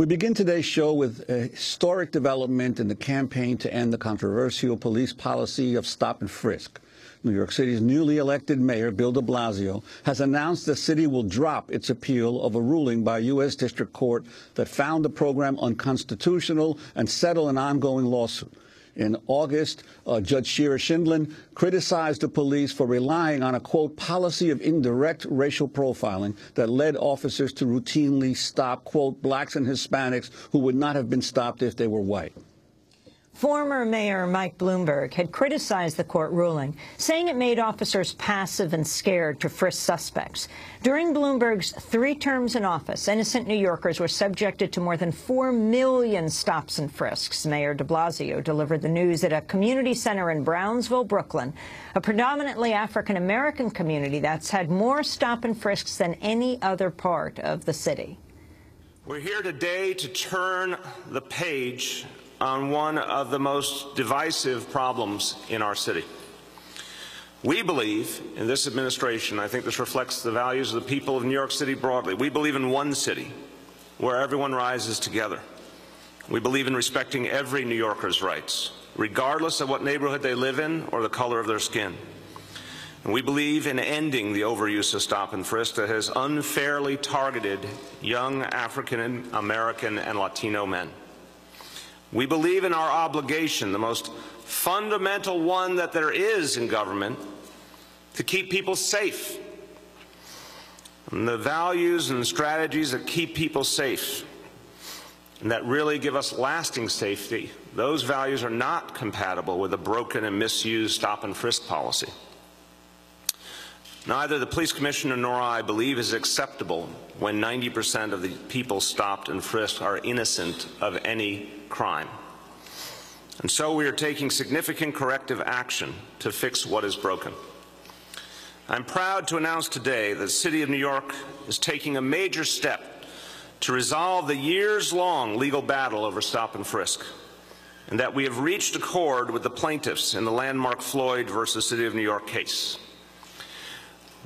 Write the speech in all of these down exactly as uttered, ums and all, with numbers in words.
We begin today's show with a historic development in the campaign to end the controversial police policy of stop and frisk. New York City's newly elected mayor, Bill de Blasio, has announced the city will drop its appeal of a ruling by a U S District Court that found the program unconstitutional and settle an ongoing lawsuit. In August, uh, Judge Shira Scheindlin criticized the police for relying on a, quote, policy of indirect racial profiling that led officers to routinely stop, quote, blacks and Hispanics who would not have been stopped if they were white. Former Mayor Mike Bloomberg had criticized the court ruling, saying it made officers passive and scared to frisk suspects. During Bloomberg's three terms in office, innocent New Yorkers were subjected to more than four million stops and frisks. Mayor de Blasio delivered the news at a community center in Brownsville, Brooklyn, a predominantly African-American community that's had more stop and frisks than any other part of the city. We're here today to turn the page on one of the most divisive problems in our city. We believe in this administration, I think this reflects the values of the people of New York City broadly, we believe in one city where everyone rises together. We believe in respecting every New Yorker's rights, regardless of what neighborhood they live in or the color of their skin. And we believe in ending the overuse of stop and frisk that has unfairly targeted young African American and Latino men. We believe in our obligation, the most fundamental one that there is in government, to keep people safe. And the values and strategies that keep people safe and that really give us lasting safety, those values are not compatible with a broken and misused stop and frisk policy. Neither the police commissioner nor I believe is acceptable when ninety percent of the people stopped and frisked are innocent of any crime. And so we are taking significant corrective action to fix what is broken. I'm proud to announce today that the City of New York is taking a major step to resolve the years-long legal battle over stop and frisk, and that we have reached accord with the plaintiffs in the landmark Floyd versus City of New York case.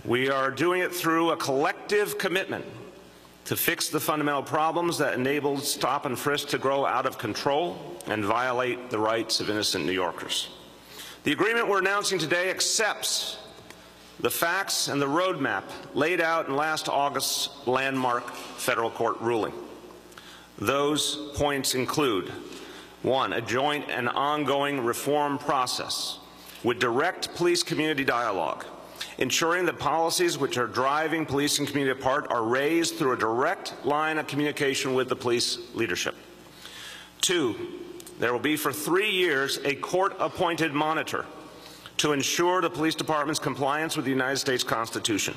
We are doing it through a collective commitment to fix the fundamental problems that enabled stop and frisk to grow out of control and violate the rights of innocent New Yorkers. The agreement we're announcing today accepts the facts and the roadmap laid out in last August's landmark federal court ruling. Those points include, one, a joint and ongoing reform process with direct police community dialogue, ensuring that policies which are driving police and community apart are raised through a direct line of communication with the police leadership. Two, there will be for three years a court-appointed monitor to ensure the police department's compliance with the United States Constitution.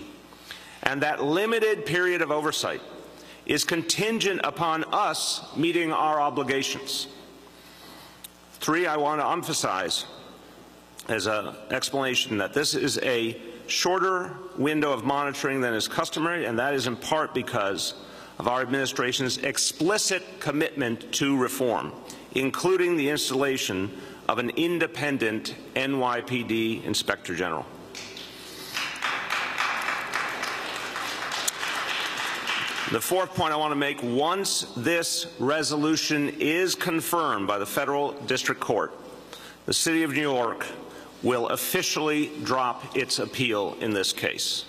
And that limited period of oversight is contingent upon us meeting our obligations. Three, I want to emphasize as an explanation that this is a shorter window of monitoring than is customary, and that is in part because of our administration's explicit commitment to reform, including the installation of an independent N Y P D Inspector General. The fourth point I want to make, once this resolution is confirmed by the Federal District Court, the City of New York will officially drop its appeal in this case.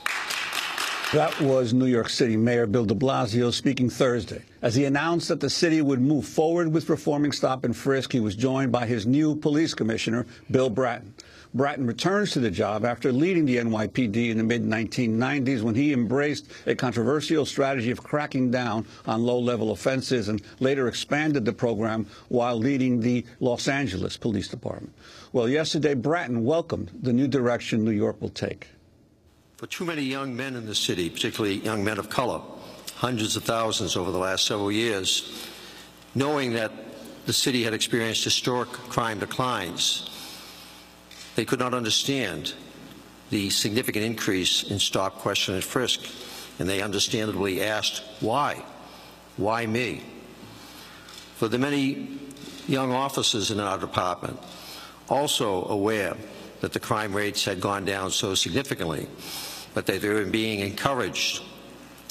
That was New York City Mayor Bill de Blasio speaking Thursday. As he announced that the city would move forward with reforming stop and frisk, he was joined by his new police commissioner, Bill Bratton. Bratton returns to the job after leading the N Y P D in the mid nineteen nineties when he embraced a controversial strategy of cracking down on low-level offenses and later expanded the program while leading the Los Angeles Police Department. Well, yesterday, Bratton welcomed the new direction New York will take. For too many young men in the city, particularly young men of color, hundreds of thousands over the last several years, knowing that the city had experienced historic crime declines, they could not understand the significant increase in stop, question, and frisk, and they understandably asked, why? Why me? For the many young officers in our department, also aware that the crime rates had gone down so significantly, but that they were being encouraged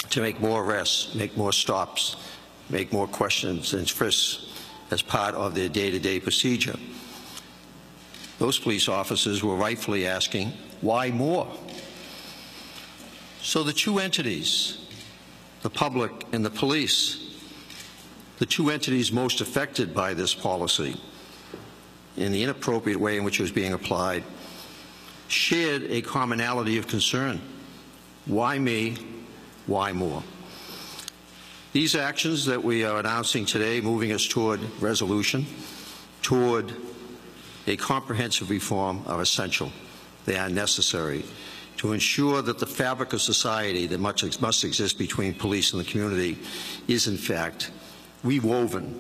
to make more arrests, make more stops, make more questions and trysts as part of their day-to-day procedure. Those police officers were rightfully asking, why more? So the two entities, the public and the police, the two entities most affected by this policy in the inappropriate way in which it was being applied, shared a commonality of concern. Why me? Why more? These actions that we are announcing today, moving us toward resolution, toward a comprehensive reform, are essential. They are necessary to ensure that the fabric of society that much must exist between police and the community is, in fact, rewoven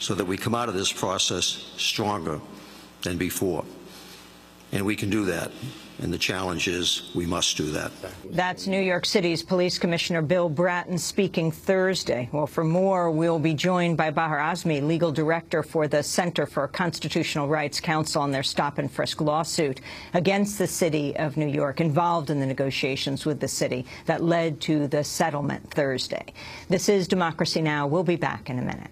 so that we come out of this process stronger than before. And we can do that. And the challenge is we must do that. That's New York City's Police Commissioner Bill Bratton speaking Thursday. Well, for more, we'll be joined by Baher Azmy, legal director for the Center for Constitutional Rights Council, on their stop and frisk lawsuit against the city of New York, involved in the negotiations with the city that led to the settlement Thursday. This is Democracy Now! We'll be back in a minute.